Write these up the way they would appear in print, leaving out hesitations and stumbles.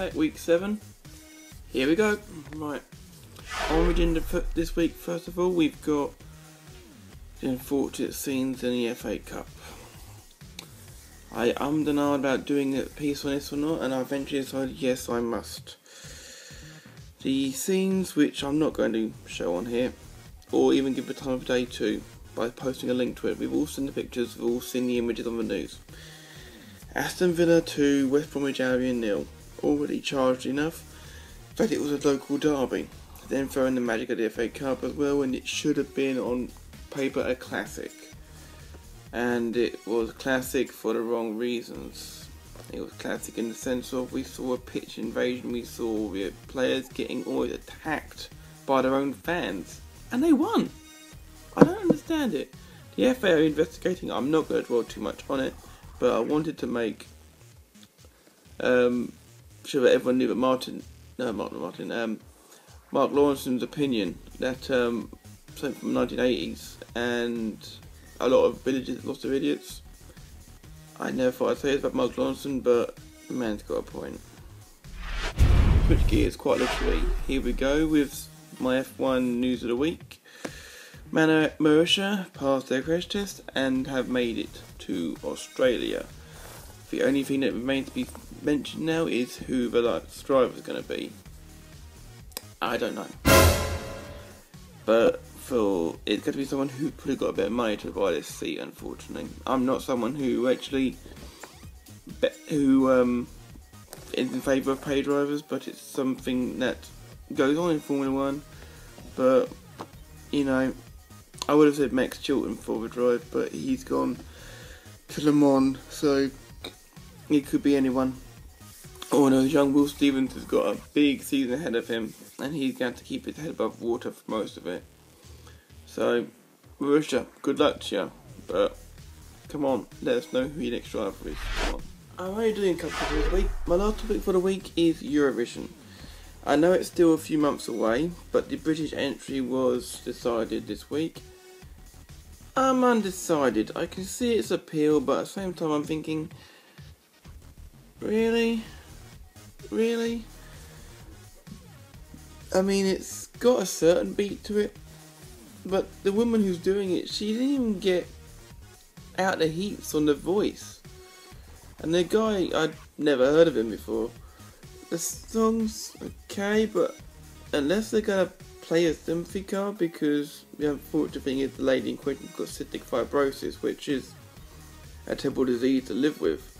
Attack, week 7. Here we go. Right. Origin this week, first of all, we've got the unfortunate scenes in the FA Cup. I don't know about doing a piece on this or not, and I eventually decided, yes, I must. The scenes, which I'm not going to show on here, or even give a time of day to, by posting a link to it. We've all seen the pictures, we've all seen the images on the news. Aston Villa 2, West Bromwich Albion 0. Already charged enough. In fact, it was a local derby. Then throwing the magic of the FA Cup as well, and it should have been, on paper, a classic. And it was classic for the wrong reasons. It was classic in the sense of we saw a pitch invasion, we saw the players getting always attacked by their own fans. And they won! I don't understand it. The FA are investigating. I'm not going to dwell too much on it, but I wanted to make sure that everyone knew that Mark Lawson's opinion, that something from the 1980s, and a lot of villages lost their idiots. I never thought I'd say this about Mark Lawson, but the man's got a point. Switch gears quite literally. Here we go with my F1 news of the week. Manor Marussia passed their crash test and have made it to Australia. The only thing that remains to be mentioned now is who the last driver is going to be. I don't know. But it's got to be someone who probably got a bit of money to buy this seat, unfortunately. I'm not someone who actually is in favour of pay drivers, but it's something that goes on in Formula 1. But, you know, I would have said Max Chilton for the drive, but he's gone to Le Mans, so it could be anyone. Oh no, young Will Stevens has got a big season ahead of him, and he's going to have to keep his head above water for most of it. So, Marussia, good luck to you, but come on, let us know who your next driver is. I'm only doing a couple of things this week. My last topic for the week is Eurovision. I know it's still a few months away, but the British entry was decided this week. I'm undecided. I can see its appeal, but at the same time I'm thinking, really? Really? I mean, it's got a certain beat to it, but the woman who's doing it, she didn't even get out the heats on The Voice. And the guy, I'd never heard of him before. The song's okay, but unless they're going to play a sympathy card, because the unfortunate thing is the lady in question got cystic fibrosis, which is a terrible disease to live with.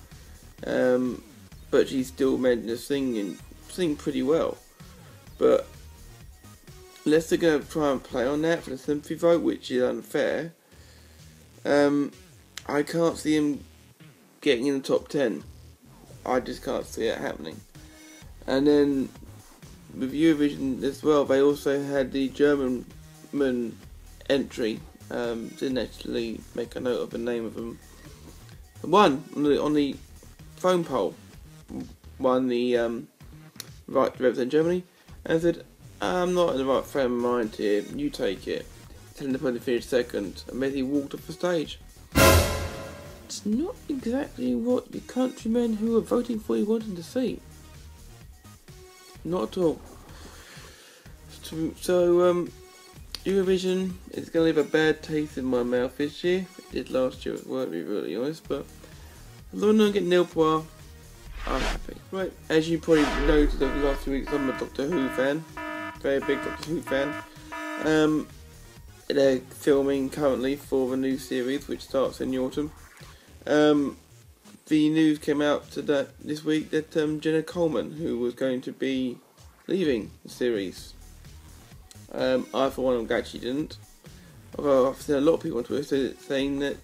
But she still managed to sing and sing pretty well. But unless they're going to try and play on that for the sympathy vote, which is unfair, I can't see him getting in the top 10. I just can't see it happening. And then with Eurovision as well, they also had the German entry. Didn't actually make a note of the name of them. Won on the phone poll. Won the right to represent Germany, and said, I'm not in the right frame of mind here, you take it. Telling the person to finish second, and basically walked off the stage. It's not exactly what the countrymen who were voting for you wanted to see. Not at all. So, Eurovision is going to leave a bad taste in my mouth this year. It did last year, it won't be really honest, but as long as I don't get nil pois, I'm happy. Right, as you probably noticed over the last few weeks, I'm a Doctor Who fan. Very big Doctor Who fan. They're filming currently for the new series, which starts in the autumn. The news came out this week that Jenna Coleman, who was going to be leaving the series, I for one am glad she didn't. Although I've seen a lot of people on Twitter saying that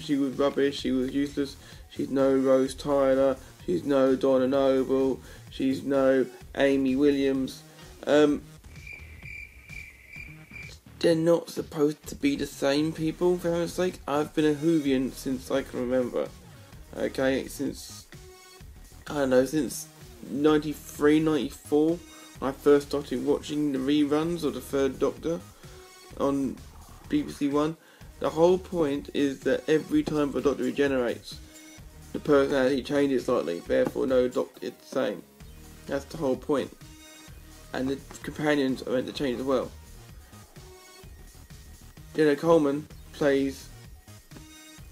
she was rubbish, she was useless, she's no Rose Tyler, she's no Donna Noble, she's no Amy Williams. They're not supposed to be the same people, for heaven's sake. I've been a Whovian since I can remember. Okay, since, I don't know, since 93, 94, I first started watching the reruns of the Third Doctor on BBC One. The whole point is that every time the Doctor regenerates, the personality changes slightly, therefore no Doctor is the same. That's the whole point. And the companions are meant to change the world. Jenna Coleman plays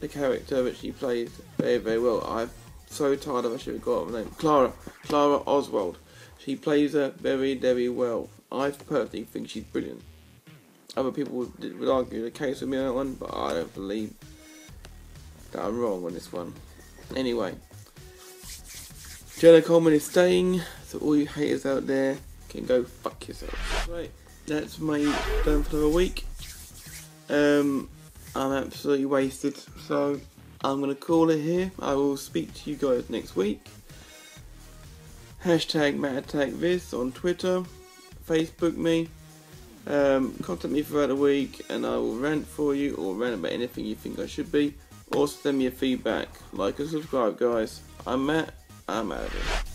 the character which she plays very, very well. I'm so tired of her, I should have got her name. Clara Oswald. She plays her very, very well. I personally think she's brilliant. Other people would argue the case with me on that one, but I don't believe that I'm wrong on this one. Anyway, Jenna Coleman is staying, so all you haters out there can go fuck yourself. Right, that's my plan for the week. I'm absolutely wasted, so I'm going to call it here. I will speak to you guys next week. Hashtag Matt Attack this on Twitter, Facebook me. Contact me throughout the week and I will rant for you or rant about anything you think I should be, or send me your feedback. Like and subscribe, guys. I'm Matt, I'm out of here.